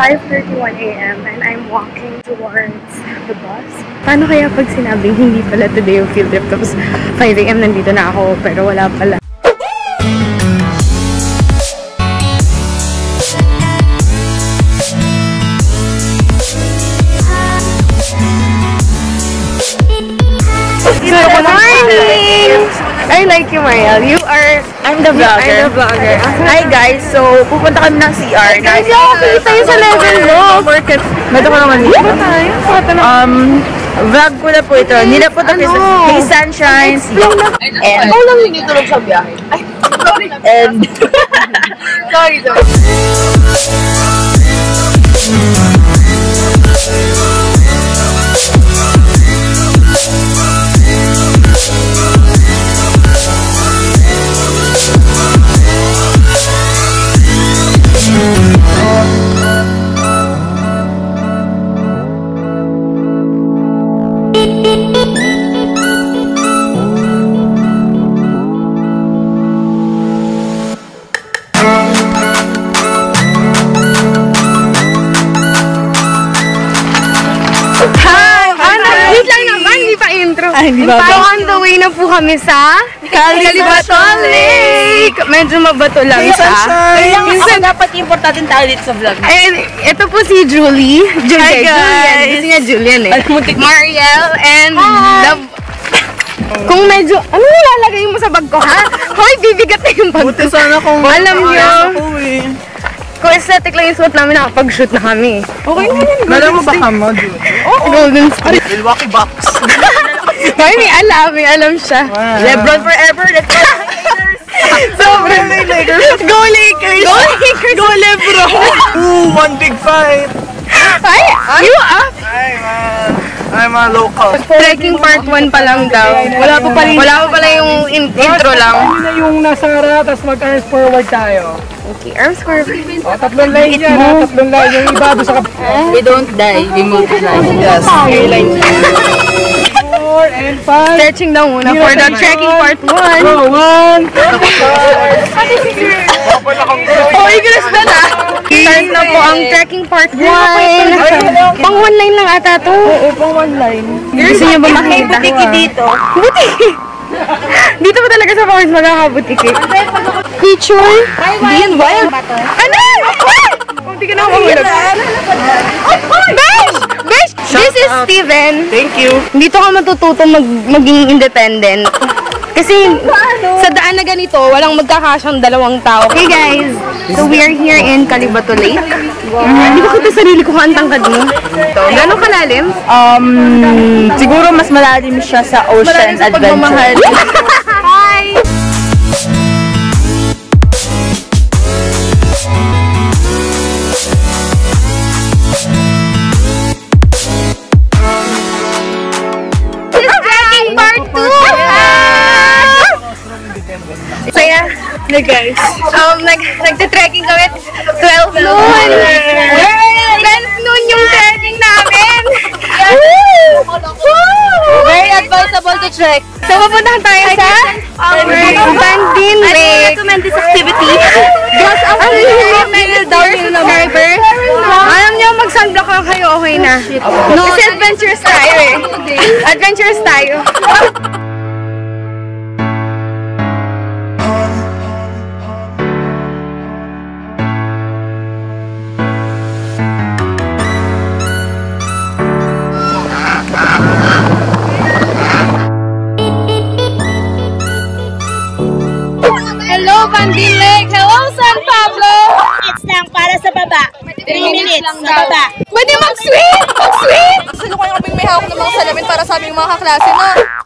5:31 AM and I'm walking towards the bus. Paano kaya pag sinabing hindi pala today yung field trip tapos 5 AM nandito na ako pero wala pala. I like you, Mariel. You are... I'm the vlogger. Hi, guys. So, pupunta kami ng CR. Guys, nakikita tayo sa level look. Meto ko naman dito. Vlog ko na po ito. Nila po ito kay Sunshine. And... Ikaw lang yung itulog sa biyahe. Ay, sorry. And... Sorry, though. On the way na po kami sa Calibaton Lake! Medyo mabato lang siya. Minsan dapat importante tayo dito sa vlog. And ito po si Julie. Hi guys! Kasi nga Julian eh. Mariel and Love. Kung medyo... Ano nilalagay mo sa bag ko ha? Hoy, bibigat na yung bag ko. Buti sana kung... Alam nyo. Kung aesthetic lang yung suot namin, nakapag-shoot na kami. Okay na yun. Alam mo ba kamo, Julie? Oo. Golden Street. Milwaukee Bucks. Ay, may alam siya. Wow. Lebron forever, let's go Lakers! Let's go Lakers! Go Lebron! Ooh, one big fight! Ay, you up? I'm a local. Trekking part 1 pa lang daw. Wala pa pala yung intro lang. Hindi na yung nasa harap, tapos mag-arms forward tayo. Okay, arms forward. O, tatlong line yan. Tatlong line. Yung iba, gusto ka. We don't die, we move like us. Airline. 4 and 5. Stretching daw muna for the trekking part 1. Go, 1, 2, 3. Oh, igres na na. Start na po ang trekking part 1. Pang one line lang ata to. Oo, pang one line. Gusto niyo ba makita? Butiki dito. Butiki! Dito ba talaga sa powers magkakabutiki? Feature? Being wild. Ano? Hindi ka na ako mag-ulog. Besh! Besh! This is Steven. Thank you. Dito ka matututo maging independent. Kasi sa daan na ganito, walang magkakasyang dalawang tao. Okay guys, so we are here in Calibaton Lake. Hindi ko kita sarili ko kaantangkad mo. Gano'ng kalalim? Siguro mas malalim siya sa Ocean Adventure. Malalim sa pagmamahal. Hi! Hey guys, nagte-trekking kami 12 noon! Yay! 12 noon yung trekking namin! Woo! Very advisable to trek. So, mapuntahan tayo sa Bandin Lake. I recommend this activity. Because of the subscriber, alam nyo, mag-sunblock lang kayo, okay na. Kasi adventurous tayo eh. Adventurous tayo. Bandin Lake! Hello, San Pablo! It's lang para sa baba. 3 minutes lang sa baba. Pwede mag-swim! Mag-swim! Gusto nyo kayong may hawak ng mga salamin para sa aming mga kaklase na.